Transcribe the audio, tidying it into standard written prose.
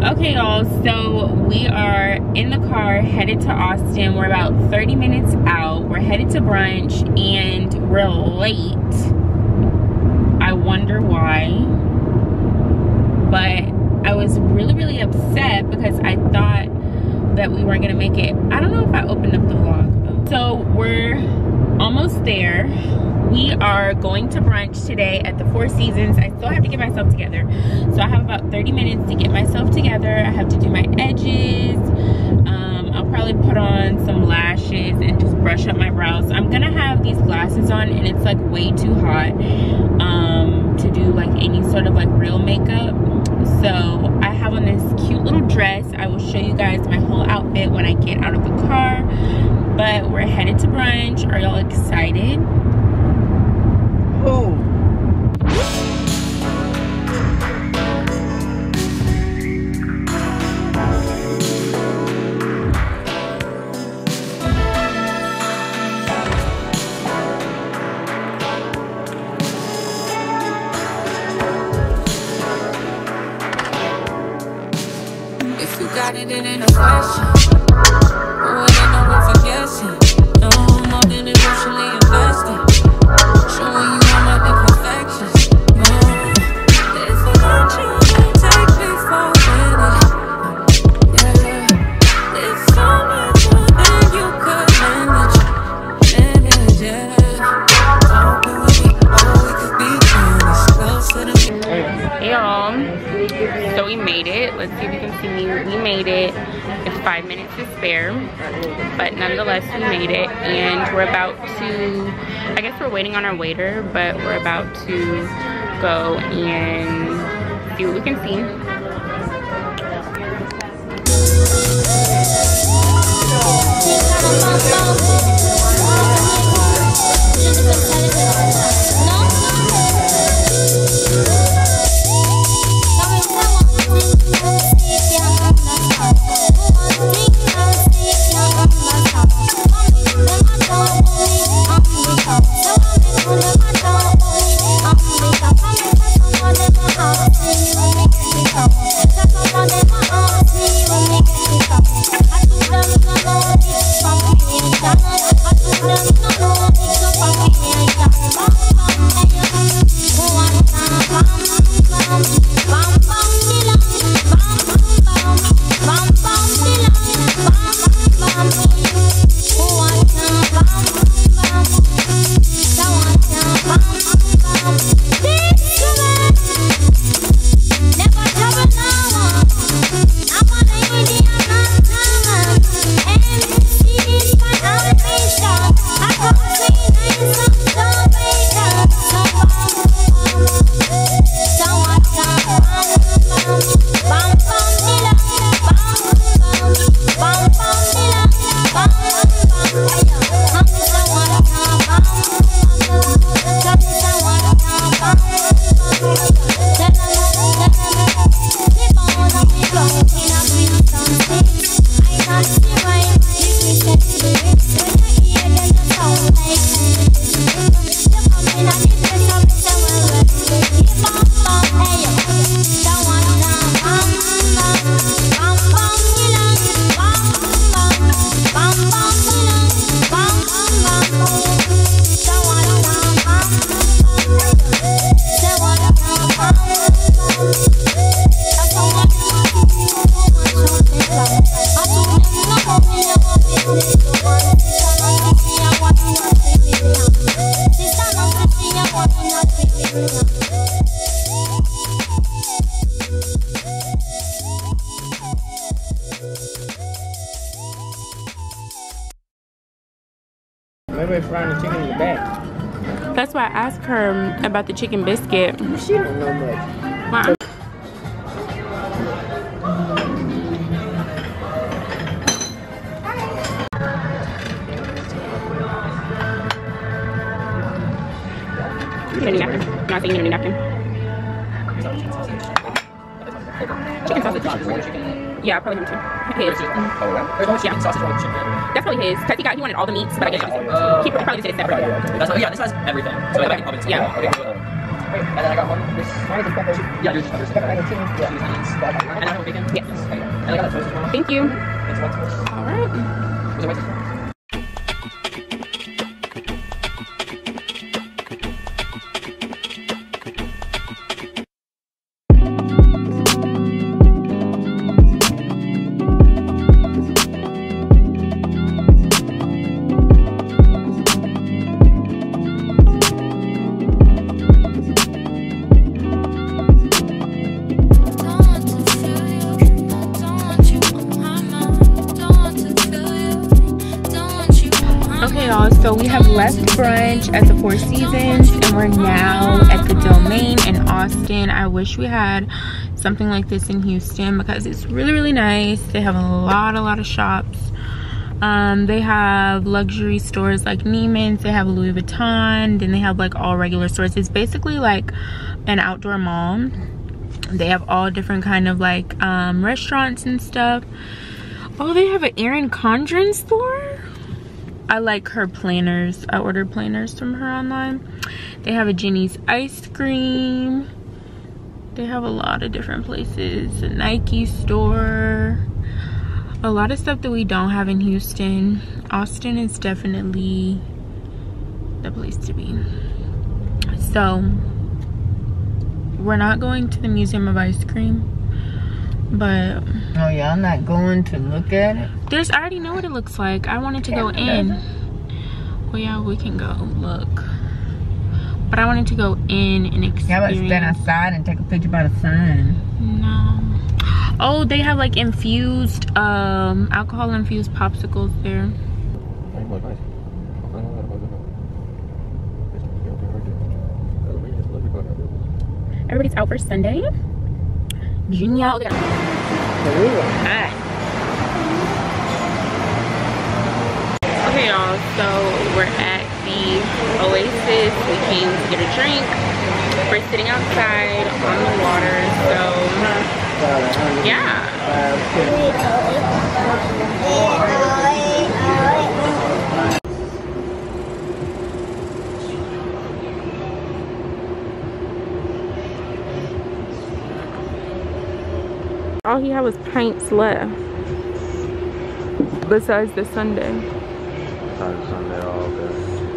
Okay y'all, so we are in the car headed to Austin. We're about 30 minutes out. We're headed to brunch and we're late. I wonder why. But I was really upset because I thought that we weren't gonna make it. I don't know if I opened up the vlog though. So we're almost there. We are going to brunch today at the Four Seasons. I still have to get myself together. So I have about 30 minutes to get myself together. I have to do my edges. I'll probably put on some lashes and just brush up my brows. I'm gonna have these glasses on and it's like way too hot to do like any sort of like real makeup. So I have on this cute little dress. I will show you guys my whole outfit when I get out of the car. But we're headed to brunch. Are y'all excited? Oh. If you got it, it ain't a question. Oh, it ain't no one for guessing. No, more than emotionally invested. Showing you all my imperfections. No, it's a lot you can't take me for granted. Yeah, it's so much more than you could manage. Yeah, all we could be honest. Closer to me. Hey y'all, so we made it. Let's see if you can see me. We made it. It's 5 minutes to spare, but nonetheless we made it, and we're about to, I guess we're waiting on our waiter, but we're about to go and see what we can see. That's why I asked her about the chicken biscuit. She don't know much. Chicken sausage. Yeah, probably him too. His. Yeah. That's probably his. Cause he wanted all the meats, but I guess he probably did it separate. Yeah, this has everything. So yeah. And then I got one. This one is a pepper. Yeah, yours is pepper. Pepper and two. Yeah. And I have a bacon. Yeah. And I got that toast as well. Thank you. Thanks so much. All right. Was it white toast? So we have left brunch at the Four Seasons and we're now at the Domain in Austin. I wish we had something like this in Houston because it's really, really nice. They have a lot of shops. They have luxury stores like Neiman's, they have Louis Vuitton, then they have like all regular stores. It's basically like an outdoor mall. They have all different kind of like restaurants and stuff. Oh, they have an Erin Condren store? I like her planners. I ordered planners from her online. They have a Jenny's ice cream. They have a lot of different places. A Nike store. A lot of stuff that we don't have in Houston. Austin is definitely the place to be. So, we're not going to the Museum of Ice Cream. But oh yeah, I'm not going to look at it. There's, I already know what it looks like. I wanted to go in. Well, yeah, we can go look. But I wanted to go in and experience. How about stand outside and take a picture by the sun? No. Oh, they have like infused, alcohol infused popsicles there. Everybody's out for Sunday. Genial. Okay y'all, so we're at the Oasis. We came to get a drink. We're sitting outside on the water, so yeah. All he had was pints left. Besides the Sunday. Besides the Sunday, all good.